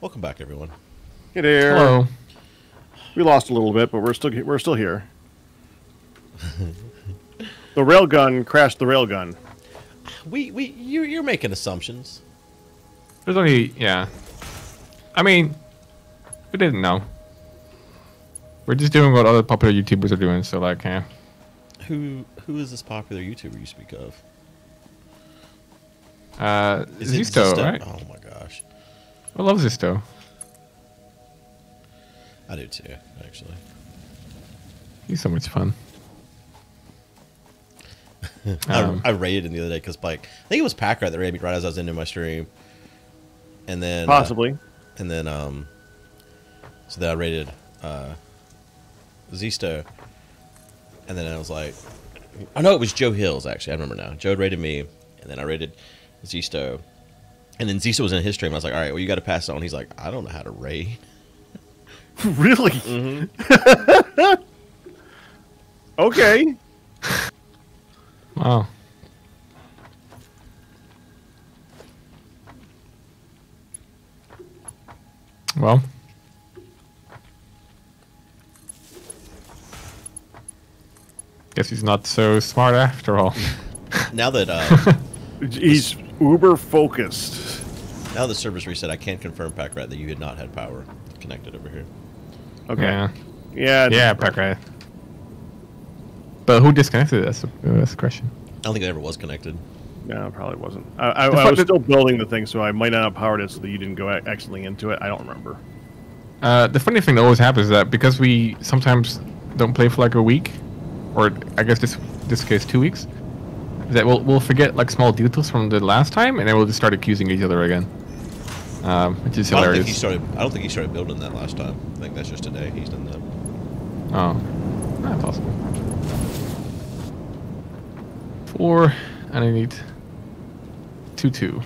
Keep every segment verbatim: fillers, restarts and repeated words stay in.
Welcome back, everyone. Hey there. Hello. We lost a little bit, but we're still we're still here. The railgun crashed. The railgun. We we you you're making assumptions. There's only yeah. I mean, we didn't know. We're just doing what other popular YouTubers are doing. So like, yeah. Who who is this popular YouTuber you speak of? Uh, Zisteau, right? Oh my gosh. I love Zisteau. I do too, actually. He's so much fun. um, I, I raided him the other day because, like, I think it was Pakratt that raided me right as I was into my stream, and then possibly, uh, and then um, so then I raided uh, Zisteau, and then I was like, I know it was Joe Hills actually. I remember now. Joe raided me, and then I raided Zisteau, and then Zisteau was in his stream. I was like, all right, well, you got to pass it on. He's like, I don't know how to raid. Really? Mm-hmm. Okay. Wow. Well. Guess he's not so smart after all. Now that uh, he's uber focused. Now the server's reset, I can confirm, Pakratt, that you had not had power connected over here. Okay. Yeah. Yeah, yeah Pakratt. But who disconnected it? That's, a, that's the question. I don't think it ever was connected. No, it probably wasn't. I, I, I was still building the thing, so I might not have powered it so that you didn't go accidentally into it. I don't remember. Uh, the funny thing that always happens is that because we sometimes don't play for like a week, or I guess this this case two weeks, that we'll, we'll forget like small details from the last time, and then we'll just start accusing each other again. Um, which is hilarious. I don't think he started, I don't think he started building that last time. I think that's just today he's done that. Oh. Not possible. Four, and I need two two.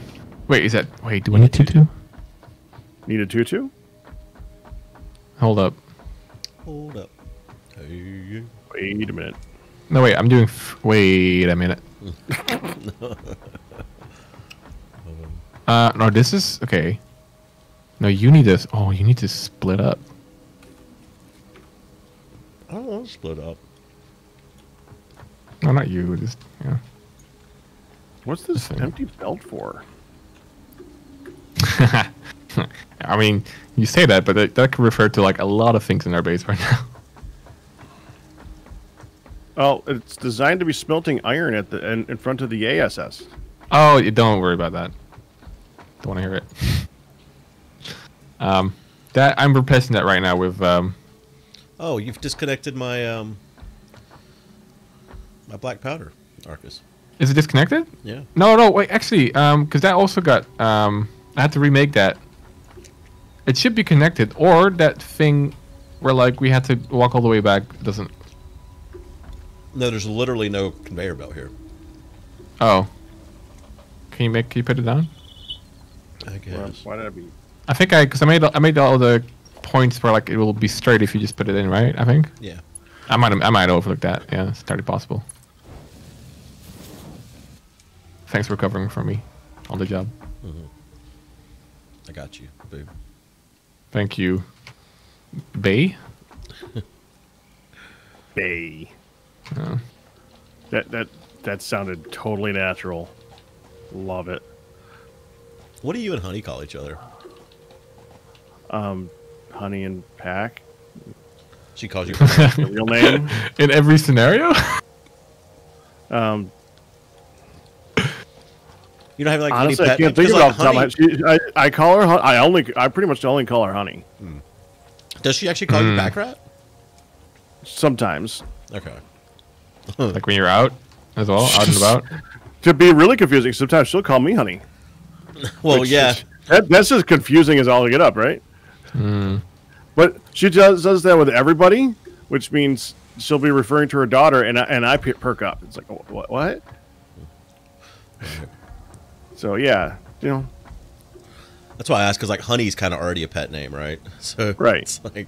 Wait, is that... Wait, do we need two two? Need a two two? Hold up. Hold up. Hey. Wait a minute. No, wait, I'm doing... F wait a minute. Uh, no, this is... Okay. No, you need this. Oh, you need to split up. I don't want to split up. No, not you. Just, yeah. What's this empty belt for? I mean, you say that, but that, that could refer to, like, a lot of things in our base right now. Oh, it's designed to be smelting iron at the in, in front of the A S S. Oh, you don't worry about that. Don't want to hear it. um, that I'm replacing that right now with. Um, oh, you've disconnected my um, my black powder, Arkas. Is it disconnected? Yeah. No, no, wait. Actually, because um, that also got. Um, I had to remake that. It should be connected, or that thing where like we had to walk all the way back doesn't. No, there's literally no conveyor belt here. Oh. Can you make? Can you put it down? I guess. Well, why did I be? I think I, because I made I made all the points where like it will be straight if you just put it in, right? I think. Yeah. I might I might overlook that. Yeah, it's entirely possible. Thanks for covering for me on the job. Mm-hmm. I got you, babe. Thank you, Bay. Bay. Oh. That that that sounded totally natural. Love it. What do you and Honey call each other? Um, Honey and Pack. She calls you your real name in every scenario. Um, you don't have like honestly, any I can't think about like, Honey... I, I call her. I only. I pretty much only call her Honey. Hmm. Does she actually call mm. you Pakratt? Sometimes. Okay. Like when you're out as well, out and about. To be really confusing, sometimes she'll call me Honey. Well, which, yeah. That, that's as confusing as all to get up, right? Mm. But she does, does that with everybody, which means she'll be referring to her daughter, and I, and I perk up. It's like, what? what? So, yeah, you know. That's why I asked, because, like, Honey's kind of already a pet name, right? So right. It's like...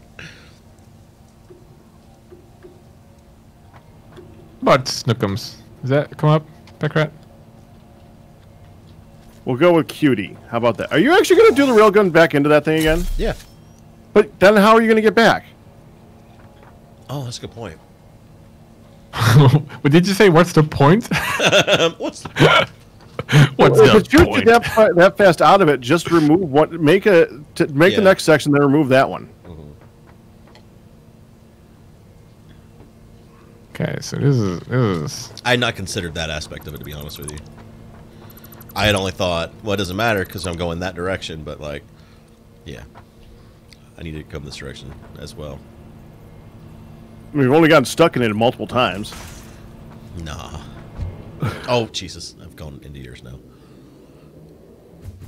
But Snookums. Does that come up, Pakratt? We'll go with Cutie. How about that? Are you actually going to do the railgun back into that thing again? Yeah. But then how are you going to get back? Oh, that's a good point. But did you say what's the point? What's the point? What's well, the if point? If you get that, that fast out of it, just remove what make a to make yeah. the next section, then remove that one. Okay, so this is, this is... I had not considered that aspect of it, to be honest with you. I had only thought, well, it doesn't matter because I'm going that direction, but, like, yeah. I need to come this direction as well. We've only gotten stuck in it multiple times. Nah. Oh, Jesus. I've gone into years now.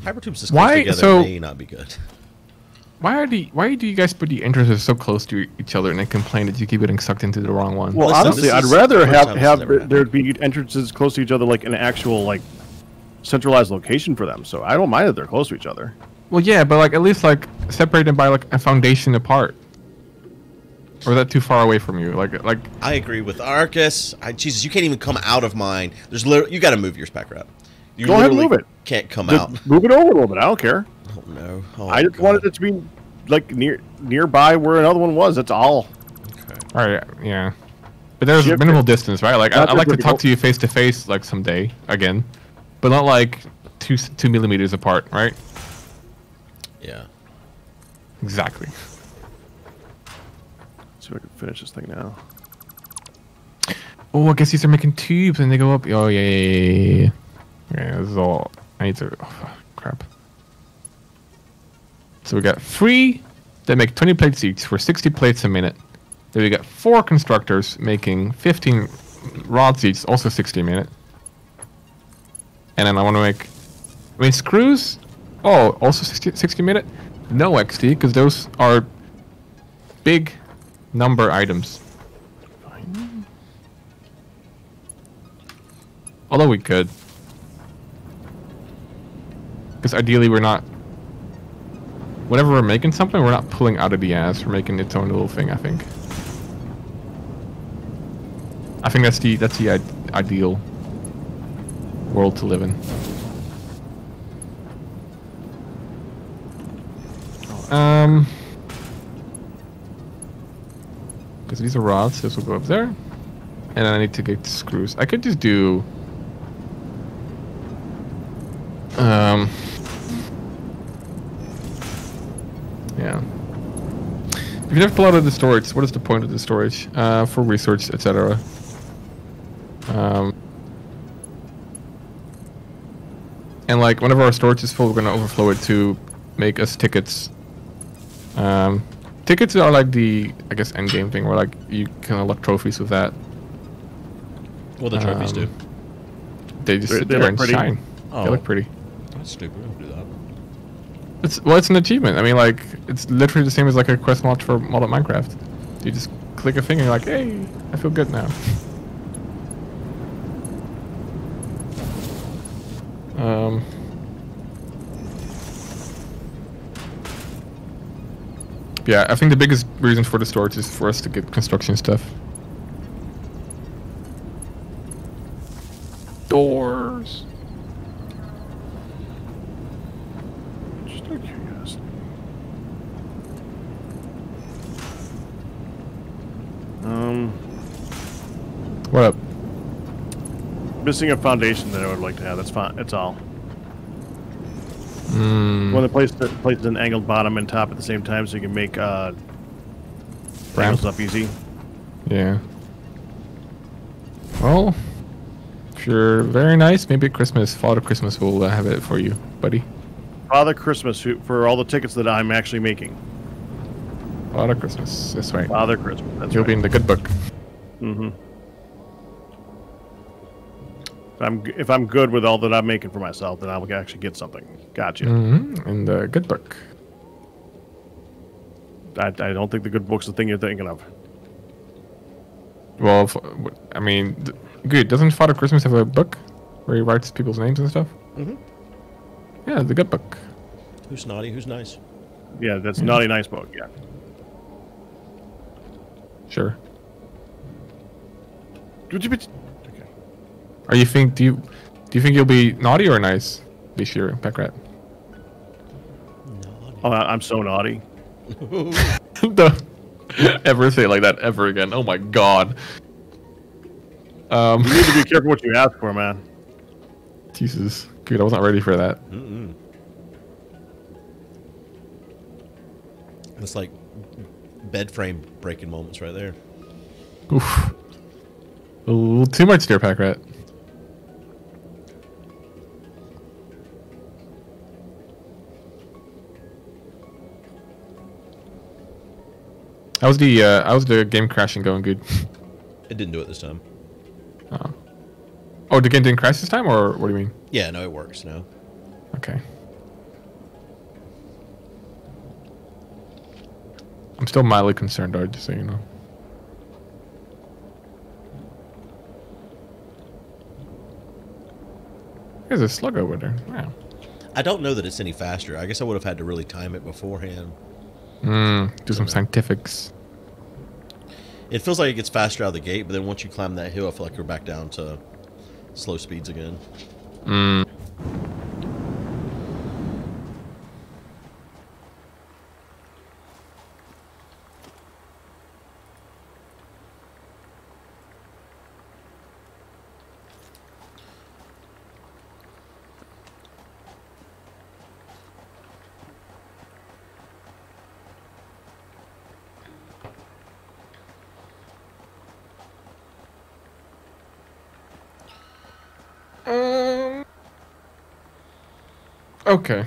Hypertubes just close together so, may not be good. Why are the why do you guys put the entrances so close to each other and then complain that you keep getting sucked into the wrong one? Well, well honestly, I'd rather have have there be entrances close to each other, like an actual like centralized location for them. So I don't mind that they're close to each other. Well, yeah, but like at least like separate them by like a foundation apart. Or is that too far away from you? Like like I agree with Arkas. I, Jesus, you can't even come out of mine. There's literally you got to move yours back up. You go ahead and move it. Can't come Just out. Move it over a little bit. I don't care. Oh no! Oh, I just God. wanted it to be like near nearby where another one was. That's all. Okay. All right. Yeah. But there's Shift minimal it. distance, right? Like I, I'd like to talk to you face to face, like someday again, but not like two two millimeters apart, right? Yeah. Exactly. Let's see if I can finish this thing now. Oh, I guess these are making tubes, and they go up. Oh yeah. Yeah. Yeah. Yeah, this is all. I need to. Oh, crap. So we got three that make twenty plates each for sixty plates a minute. Then we got four constructors making fifteen rods each, also sixty a minute. And then I want to make, I mean, screws. Oh, also sixty, sixty minute. No X D because those are big number items. Although we could. Because ideally we're not... Whenever we're making something, we're not pulling out of the ass. We're making its own little thing, I think. I think that's the that's the I ideal world to live in. Um, because these are rods, so this will go up there, and then I need to get the screws. I could just do. Um. Yeah. If you never pull out of the storage, what is the point of the storage? Uh, for research, et cetera. Um, and like, whenever our storage is full, we're gonna overflow it to make us tickets. Um, tickets are like the, I guess, end game thing where like you can unlock trophies with that. What do the trophies um, do? They just they, sit they there and pretty. shine. Oh. They look pretty. That's stupid. Don't do that. It's, well, it's an achievement. I mean, like, it's literally the same as, like, a quest launch for Modern Minecraft. You just click a thing and you're like, hey, I feel good now. um. Yeah, I think the biggest reason for the storage is for us to get construction stuff. Doors. Um, what up? Missing a foundation that I would like to have. That's fine. That's all. Mm. One that places places an angled bottom and top at the same time, so you can make uh, angles up easy. Yeah. Well, if you're very nice, maybe at Christmas, Father Christmas will uh, have it for you, buddy. Father Christmas for all the tickets that I'm actually making. Father Christmas, that's right. Father Christmas, that's You'll right. You'll be in the good book. Mm-hmm. If I'm, if I'm good with all that I'm making for myself, then I will actually get something. Gotcha. Mm-hmm. In the good book. I, I don't think the good book's the thing you're thinking of. Well, if, I mean, good. Doesn't Father Christmas have a book where he writes people's names and stuff? Mm-hmm. Yeah, the good book. Who's naughty, who's nice? Yeah, that's mm-hmm. naughty, nice book, yeah. Sure. Okay. Are you think do you do you think you'll be naughty or nice? this year, Pakratt? No, oh, I'm so naughty. Don't ever say it like that ever again. Oh my god. Um, you need to be careful what you ask for, man. Jesus. Dude, I was not ready for that. Mm-mm. That's like bed frame breaking moments right there. Oof. A little too much there, Pakratt. How's the uh, how's the game crashing going? Good. It didn't do it this time. Oh. Oh, the game didn't crash this time, or what do you mean? Yeah, no, it works now. Okay. I'm still mildly concerned, though, just so you know. There's a slug over there. Wow. I don't know that it's any faster. I guess I would have had to really time it beforehand. Mm, do some scientifics. It feels like it gets faster out of the gate, but then once you climb that hill, I feel like you're back down to slow speeds again. Mm. Okay,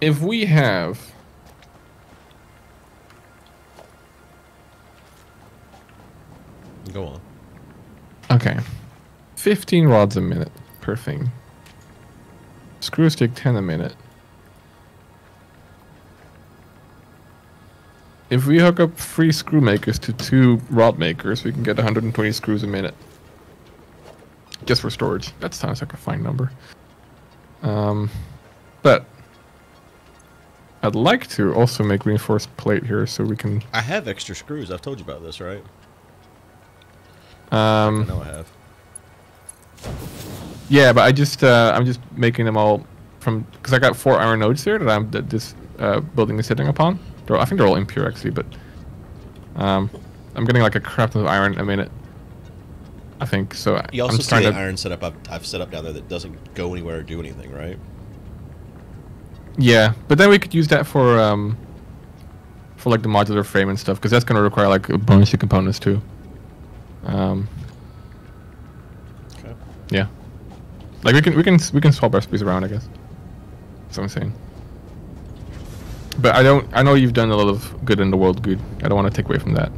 if we have go on okay fifteen rods a minute per thing, screw stick ten a minute, if we hook up three screw makers to two rod makers, we can get one hundred twenty screws a minute just for storage. That sounds like a fine number. um But I'd like to also make reinforced plate here so we can... I have extra screws. I've told you about this, right? Um, I know I have. Yeah, but I just, uh, I'm just making them all from... Because I got four iron nodes here that I'm that this uh, building is sitting upon. They're, I think they're all impure, actually, but... Um, I'm getting like a crap ton of iron a minute, I think. So you also I'm see the to... iron setup I've, I've set up down there that doesn't go anywhere or do anything, right? Yeah, but then we could use that for um, for like the modular frame and stuff, because that's going to require like a bunch of components too. Um, okay. Yeah, like we can we can we can swap our space around, I guess. That's what I'm saying. But I don't. I know you've done a lot of good in the world, good. I don't want to take away from that.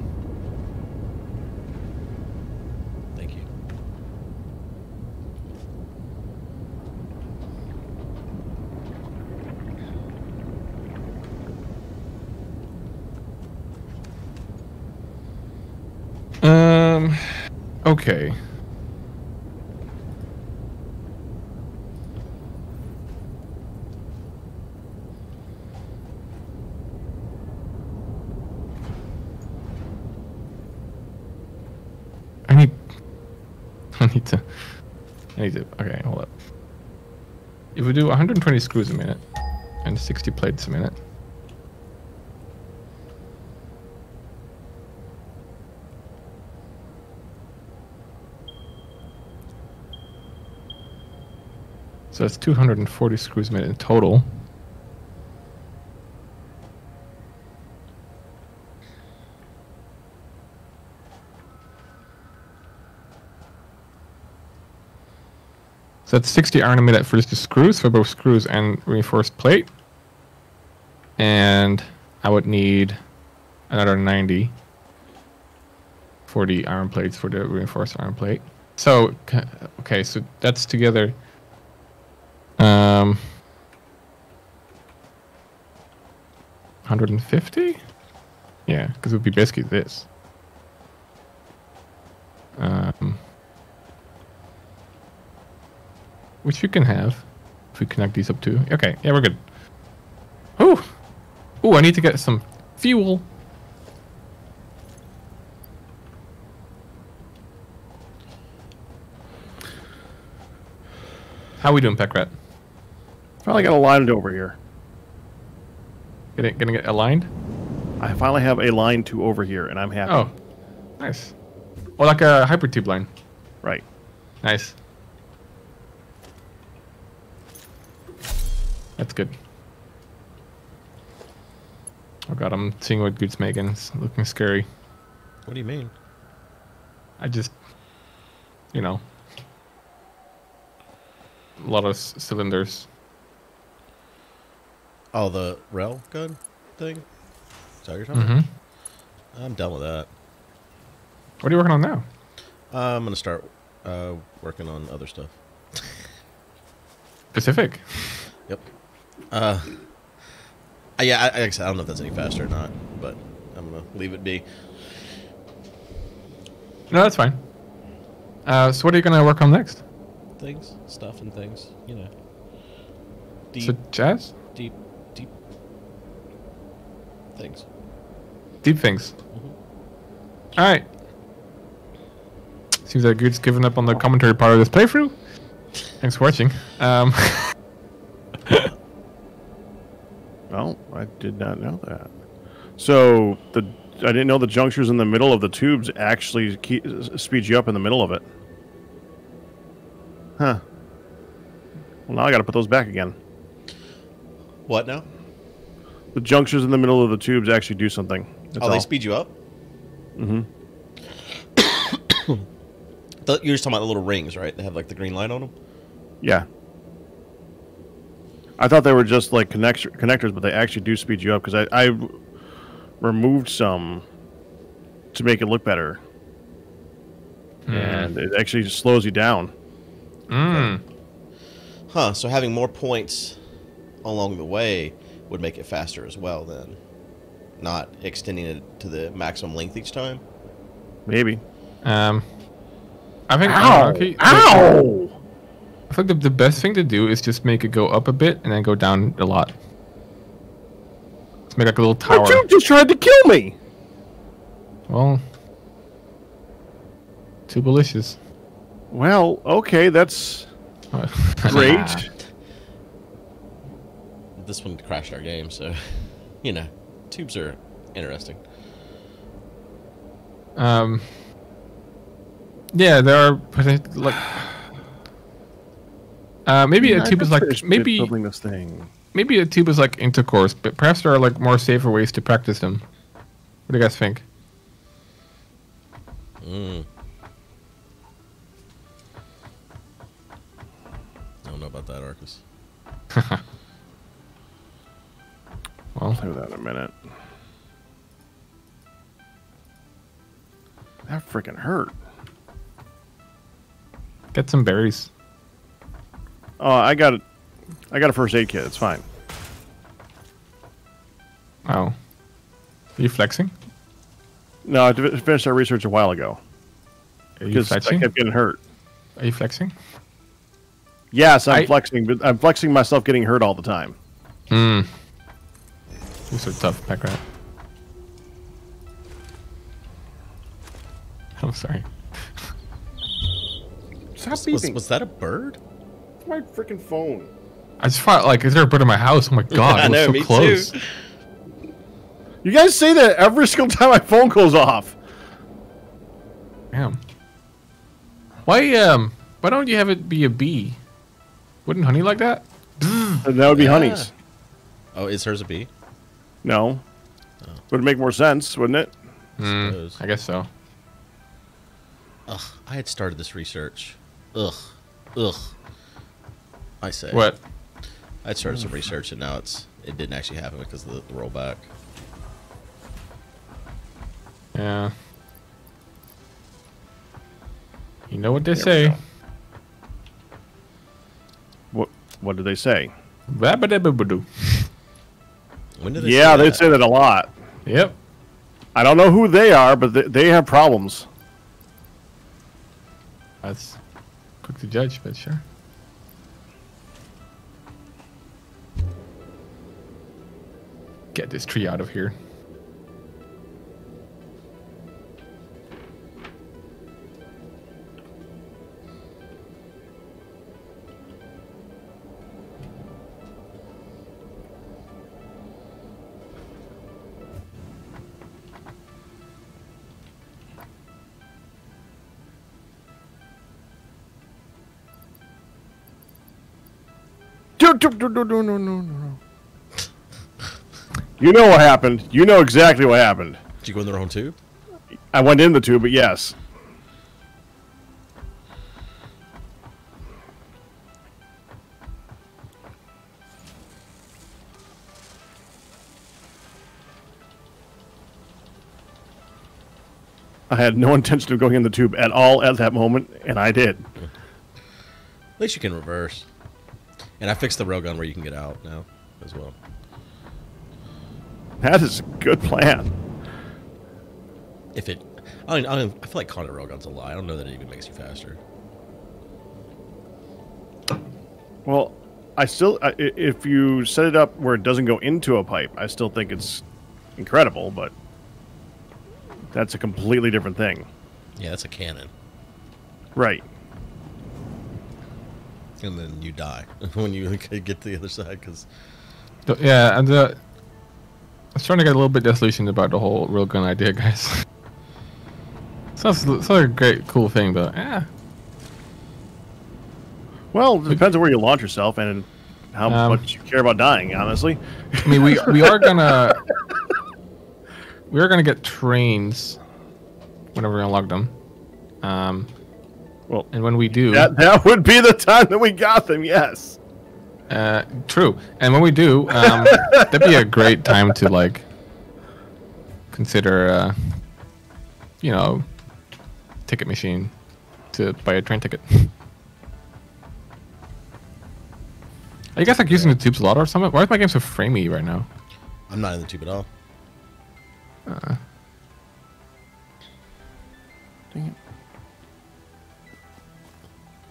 Um, okay. I need, I need to, I need to, okay, hold up. If we do one hundred twenty screws a minute and sixty plates a minute. So that's two hundred forty screws made in total. So that's sixty iron a minute for just the screws, for both screws and reinforced plate. And I would need another ninety for the iron plates, for the reinforced iron plate. So, okay, so that's together... Um, one hundred fifty? Yeah, because it would be basically this. Um, which you can have if we connect these up to. Okay, yeah, we're good. Oh, oh, I need to get some fuel. How we doing, Pakratt? Finally got aligned over here. Gonna, gonna get aligned? I finally have a line to over here, and I'm happy. Oh, nice. Oh, like a hypertube line. Right. Nice. That's good. Oh god, I'm seeing what Goot's making. It's looking scary. What do you mean? I just, you know, a lot of c cylinders. Oh, the rail gun thing? Is that what you're talking about? Mm-hmm. I'm done with that. What are you working on now? Uh, I'm going to start uh, working on other stuff. Pacific? Yep. Uh, yeah, I, I, I don't know if that's any faster or not, but I'm going to leave it be. No, that's fine. Uh, so what are you going to work on next? Things. Stuff and things. You know. Deep, so jazz? Deep. Deep. Things. Deep things. Mm-hmm. Alright. Seems like Goot's given up on the commentary part of this playthrough. Thanks for watching. Um, well, I did not know that. So, the... I didn't know the junctures in the middle of the tubes actually keep, speed you up in the middle of it. Huh. Well, now I got to put those back again. What now? The junctures in the middle of the tubes actually do something. That's oh, all. They speed you up? Mm-hmm. You're just talking about the little rings, right? They have, like, the green light on them? Yeah. I thought they were just, like, connect connectors, but they actually do speed you up, because I... I removed some to make it look better, mm. and it actually just slows you down. Mm. Huh? So having more points along the way would make it faster as well, then, not extending it to the maximum length each time. Maybe. Um, I think. Ow! Uh, okay, Ow! I think the, the best thing to do is just make it go up a bit and then go down a lot. Make like a little tower. But you just tried to kill me! Well... Too malicious. Well, okay, that's... great. This one crashed our game, so... You know, tubes are interesting. Um... Yeah, there are... like, uh, maybe yeah, a tube is like... maybe... building this thing. Maybe a tube is like intercourse, but perhaps there are like more safer ways to practice them. What do you guys think? Mm. I don't know about that, Arkas. Well, I'll do that in a minute. That freaking hurt. Get some berries. Oh, I got it. I got a first aid kit. It's fine. Oh. Are you flexing? No, I finished our research a while ago. Are you because flexing? I kept getting hurt. Are you flexing? Yes, I'm I... flexing, but I'm flexing myself getting hurt all the time. Hmm. You're so tough, Pakratt. I'm sorry. Stop was, was that a bird? My freaking phone. I just thought, like, is there a bird in my house? Oh my god, yeah, it was know, so me close. Too. You guys say that every single time my phone goes off. Damn. Why um why don't you have it be a bee? Wouldn't honey like that? That would be yeah. honey's. Oh, is hers a bee? No. Oh. Would it make more sense, wouldn't it? Mm, I guess so. Ugh, I had started this research. Ugh. Ugh. I say. What? I started some research and now it's it didn't actually happen because of the, the rollback. Yeah. You know what they there say. What what do they say? When did they yeah, say they that? say that a lot. Yep. I don't know who they are, but they, they have problems. That's quick to judge, but sure. Get this tree out of here. No, no, no, no, no. You know what happened. You know exactly what happened. Did you go in the wrong tube? I went in the tube, but yes. I had no intention of going in the tube at all at that moment, and I did. At least you can reverse. And I fixed the railgun where you can get out now as well. That is a good plan. If it... I mean, I, mean, I feel like Condor railgun's a lie. I don't know that it even makes you faster. Well, I still... I, if you set it up where it doesn't go into a pipe, I still think it's incredible, but... That's a completely different thing. Yeah, that's a cannon. Right. And then you die when you get to the other side, because... Yeah, and uh, I was trying to get a little bit disillusioned about the whole railgun idea, guys. Sounds like a great, cool thing, but yeah. Well, it depends on where you launch yourself and how um, much you care about dying, honestly. I mean, we, we are going to... We are going to get trains whenever we unlock them. Um, well, and when we do... That, that would be the time that we got them, yes. Uh, true. And when we do, um, that'd be a great time to, like, consider, uh, you know, ticket machine to buy a train ticket. Are you guys, like, using the tubes a lot or something? Why is my game so framey right now? I'm not in the tube at all. Uh, dang it.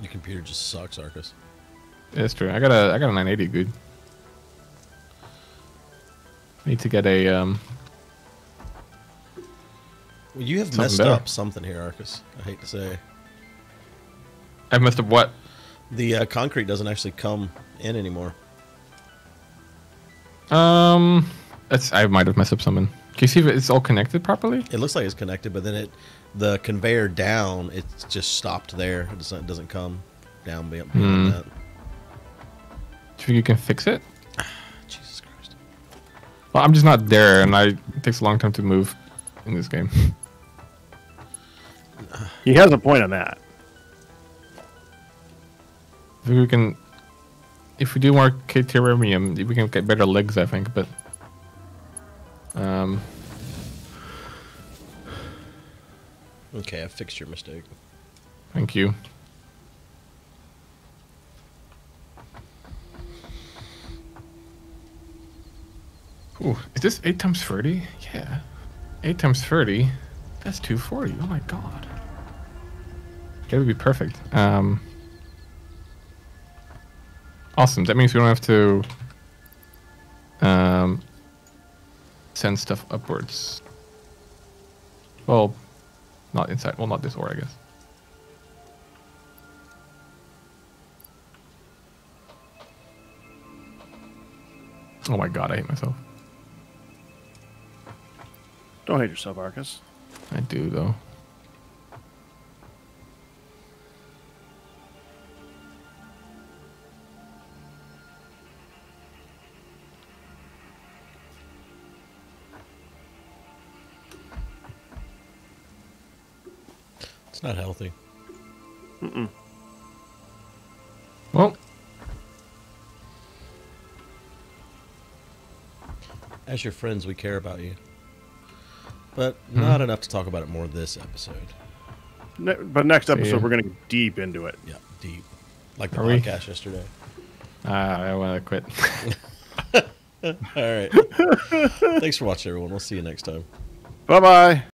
Your computer just sucks, Arkas. Yeah, that's true. I got a I got a nine eighty, dude. I need to get a um well, you have messed better. up something here, Arkas. I hate to say. I messed up what? The uh, concrete doesn't actually come in anymore. Um that's I might have messed up something. Can you see if it's all connected properly? It looks like it's connected, but then it, the conveyor down, it's just stopped there. It doesn't, it doesn't come down beyond mm. that. Do you think you can fix it? Jesus Christ. Well, I'm just not there, and I, it takes a long time to move in this game. He has a point on that. I think we can... If we do more K-Terrarium, we can get better legs, I think, but... Um. Okay, I fixed your mistake. Thank you. Ooh, is this eight times thirty? Yeah. eight times thirty? That's two forty. Oh my god. That would be perfect. Um. Awesome. That means we don't have to. Um. Send stuff upwards. Well, not inside. Well, not this ore, I guess. Oh my god, I hate myself. Don't hate yourself, Arkas. I do, though. It's not healthy. Mm-mm. Well. As your friends, we care about you. But hmm. not enough to talk about it more this episode. Ne but next episode, See. we're going to get deep into it. Yeah, deep. Like the Are podcast we? yesterday. Uh, I want to quit. All right. Thanks for watching, everyone. We'll see you next time. Bye-bye.